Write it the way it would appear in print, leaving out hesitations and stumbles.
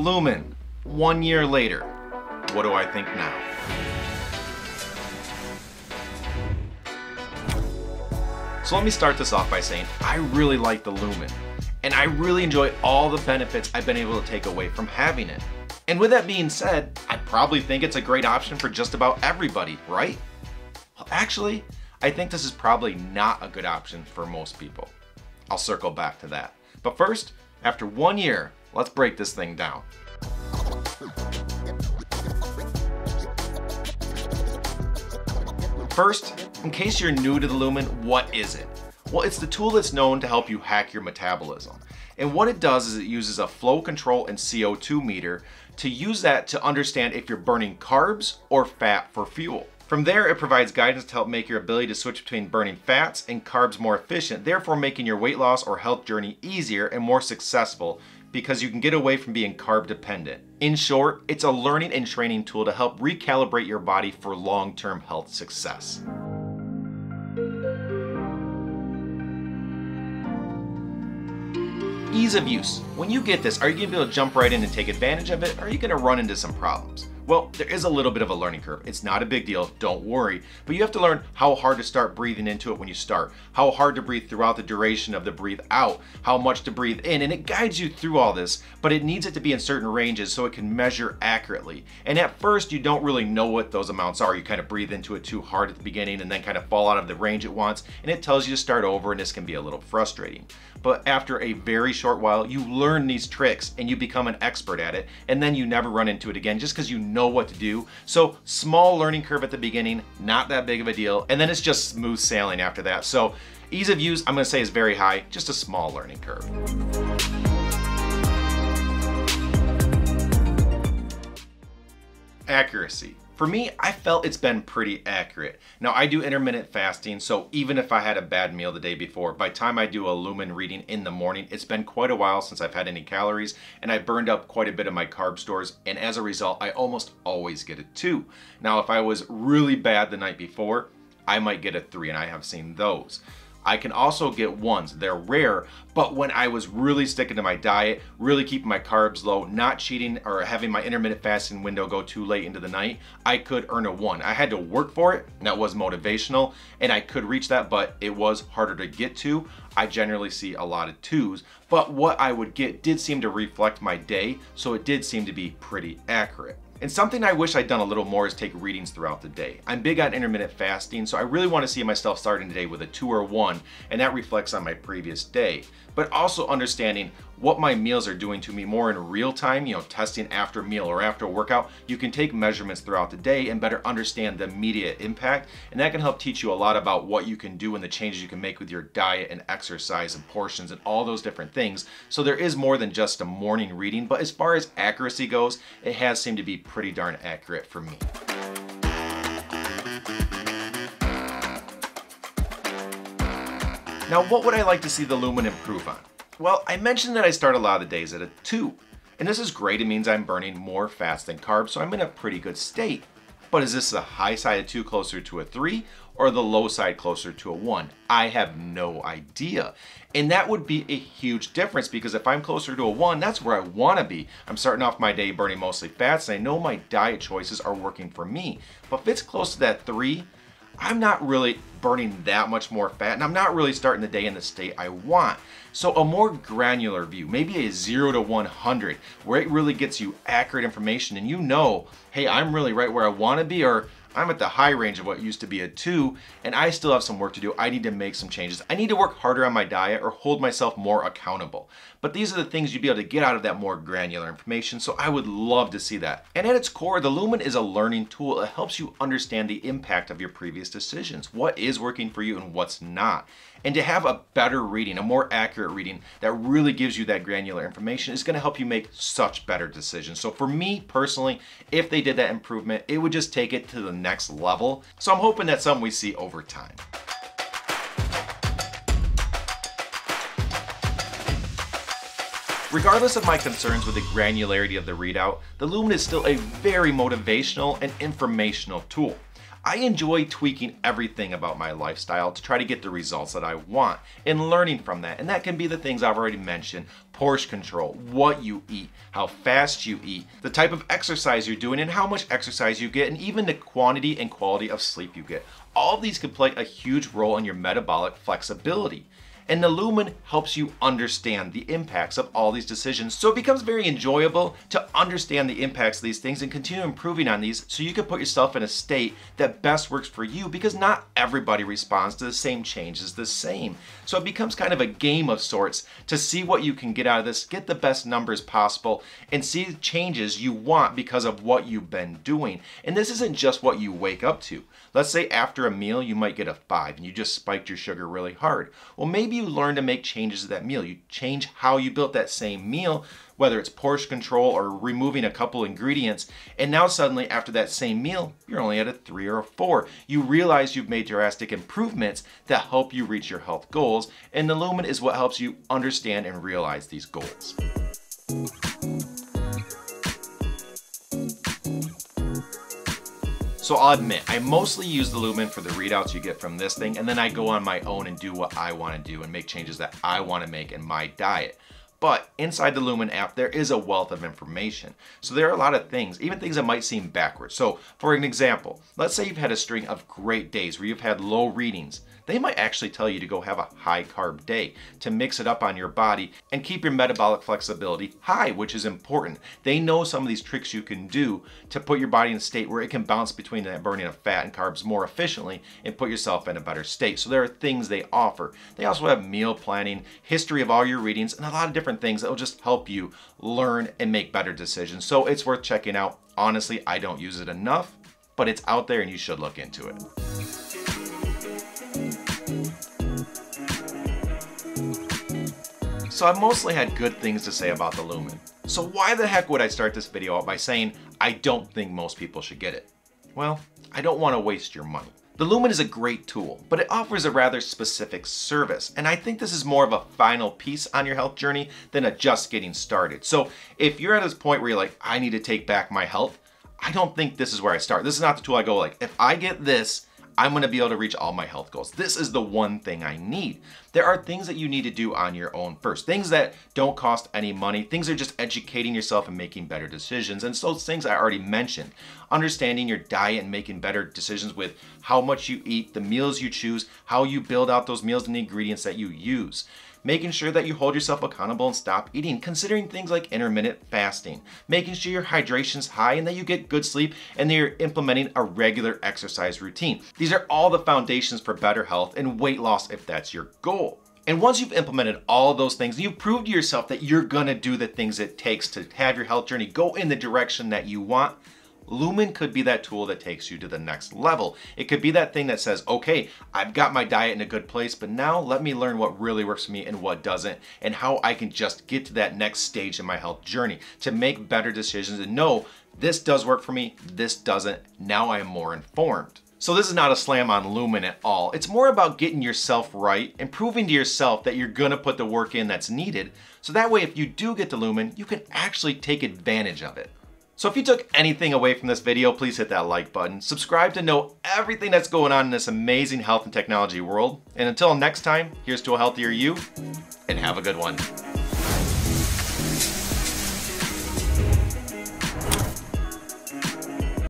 Lumen 1 year later. What do I think now? So let me start this off by saying I really like the Lumen, and I really enjoy all the benefits I've been able to take away from having it. And with that being said, I probably think it's a great option for just about everybody, right? Well, actually, I think this is probably not a good option for most people. I'll circle back to that. But first, after 1 year, let's break this thing down. First, in case you're new to the Lumen, what is it? Well, it's the tool that's known to help you hack your metabolism. And what it does is it uses a flow control and CO2 meter to use that to understand if you're burning carbs or fat for fuel. From there, it provides guidance to help make your ability to switch between burning fats and carbs more efficient, therefore making your weight loss or health journey easier and more successful because you can get away from being carb dependent. In short, it's a learning and training tool to help recalibrate your body for long-term health success. Ease of use. When you get this, are you gonna be able to jump right in and take advantage of it, or are you gonna run into some problems? Well, there is a little bit of a learning curve. It's not a big deal, don't worry, but you have to learn how hard to start breathing into it when you start, how hard to breathe throughout the duration of the breathe out, how much to breathe in, and it guides you through all this, but it needs it to be in certain ranges so it can measure accurately. And at first, you don't really know what those amounts are. You kind of breathe into it too hard at the beginning and then kind of fall out of the range it wants, and it tells you to start over, and this can be a little frustrating. But after a very short while, you learn these tricks and you become an expert at it, and then you never run into it again just because you know what to do. So small learning curve at the beginning, not that big of a deal, and then it's just smooth sailing after that. So ease of use, I'm gonna say, is very high, just a small learning curve. Accuracy. For me, I felt it's been pretty accurate. Now, I do intermittent fasting, so even if I had a bad meal the day before, by the time I do a Lumen reading in the morning, it's been quite a while since I've had any calories, and I burned up quite a bit of my carb stores, and as a result, I almost always get a 2. Now, if I was really bad the night before, I might get a 3, and I have seen those. I can also get 1s, they're rare, but when I was really sticking to my diet, really keeping my carbs low, not cheating or having my intermittent fasting window go too late into the night, I could earn a 1. I had to work for it, and that was motivational, and I could reach that, but it was harder to get to. I generally see a lot of 2s, but what I would get did seem to reflect my day, so it did seem to be pretty accurate. And something I wish I'd done a little more is take readings throughout the day. I'm big on intermittent fasting, so I really want to see myself starting today with a 2 or 1, and that reflects on my previous day. But also understanding what my meals are doing to me more in real time, you know, testing after meal or after workout, you can take measurements throughout the day and better understand the immediate impact, and that can help teach you a lot about what you can do and the changes you can make with your diet and exercise and portions and all those different things. So there is more than just a morning reading, but as far as accuracy goes, it has seemed to be pretty darn accurate for me. Now, what would I like to see the Lumen improve on? Well, I mentioned that I start a lot of the days at a 2, and this is great. It means I'm burning more fats than carbs, so I'm in a pretty good state. But is this the high side of 2 closer to a 3, or the low side closer to a 1? I have no idea. And that would be a huge difference, because if I'm closer to a 1, that's where I wanna be. I'm starting off my day burning mostly fats, and I know my diet choices are working for me. But if it's close to that 3, I'm not really burning that much more fat, and I'm not really starting the day in the state I want. So a more granular view, maybe a 0 to 100, where it really gets you accurate information and you know, hey, I'm really right where I wanna be, or I'm at the high range of what used to be a 2, and I still have some work to do. I need to make some changes. I need to work harder on my diet or hold myself more accountable. But these are the things you'd be able to get out of that more granular information, so I would love to see that. And at its core, the Lumen is a learning tool. It helps you understand the impact of your previous decisions, what is working for you and what's not. And to have a better reading, a more accurate reading that really gives you that granular information is gonna help you make such better decisions. So for me personally, if they did that improvement, it would just take it to the next level. So I'm hoping that's something we see over time. Regardless of my concerns with the granularity of the readout, the Lumen is still a very motivational and informational tool. I enjoy tweaking everything about my lifestyle to try to get the results that I want and learning from that. And that can be the things I've already mentioned: portion control, what you eat, how fast you eat, the type of exercise you're doing and how much exercise you get, and even the quantity and quality of sleep you get. All of these can play a huge role in your metabolic flexibility. And the Lumen helps you understand the impacts of all these decisions, so it becomes very enjoyable to understand the impacts of these things and continue improving on these so you can put yourself in a state that best works for you, because not everybody responds to the same changes the same. So it becomes kind of a game of sorts to see what you can get out of this, get the best numbers possible, and see the changes you want because of what you've been doing. And this isn't just what you wake up to. Let's say after a meal you might get a 5 and you just spiked your sugar really hard. Well, maybe you learn to make changes to that meal. You change how you built that same meal, whether it's portion control or removing a couple ingredients, and now suddenly after that same meal, you're only at a 3 or a 4. You realize you've made drastic improvements that help you reach your health goals, and the Lumen is what helps you understand and realize these goals. So I'll admit, I mostly use the Lumen for the readouts you get from this thing, and then I go on my own and do what I want to do and make changes that I want to make in my diet. But inside the Lumen app, there is a wealth of information. So there are a lot of things, even things that might seem backwards. So for an example, let's say you've had a string of great days where you've had low readings. They might actually tell you to go have a high carb day to mix it up on your body and keep your metabolic flexibility high, which is important. They know some of these tricks you can do to put your body in a state where it can bounce between that burning of fat and carbs more efficiently and put yourself in a better state. So there are things they offer. They also have meal planning, history of all your readings, and a lot of different things that will just help you learn and make better decisions. So it's worth checking out. Honestly, I don't use it enough, but it's out there and you should look into it. So I've mostly had good things to say about the Lumen. So why the heck would I start this video out by saying I don't think most people should get it? Well, I don't want to waste your money. The Lumen is a great tool, but it offers a rather specific service, and I think this is more of a final piece on your health journey than a just getting started. So if you're at this point where you're like, I need to take back my health, I don't think this is where I start. This is not the tool I go like, if I get this, I'm gonna be able to reach all my health goals. This is the one thing I need. There are things that you need to do on your own first, things that don't cost any money, things that are just educating yourself and making better decisions. And so things I already mentioned, understanding your diet and making better decisions with how much you eat, the meals you choose, how you build out those meals and the ingredients that you use. Making sure that you hold yourself accountable and stop eating, considering things like intermittent fasting, making sure your hydration's high and that you get good sleep, and that you're implementing a regular exercise routine. These are all the foundations for better health and weight loss if that's your goal. And once you've implemented all of those things, you've proved to yourself that you're gonna do the things it takes to have your health journey go in the direction that you want, Lumen could be that tool that takes you to the next level. It could be that thing that says, okay, I've got my diet in a good place, but now let me learn what really works for me and what doesn't, and how I can just get to that next stage in my health journey to make better decisions and know this does work for me, this doesn't. Now I am more informed. So this is not a slam on Lumen at all. It's more about getting yourself right and proving to yourself that you're gonna put the work in that's needed. So that way, if you do get the Lumen, you can actually take advantage of it. So if you took anything away from this video, please hit that like button, subscribe to know everything that's going on in this amazing health and technology world. And until next time, here's to a healthier you, and have a good one.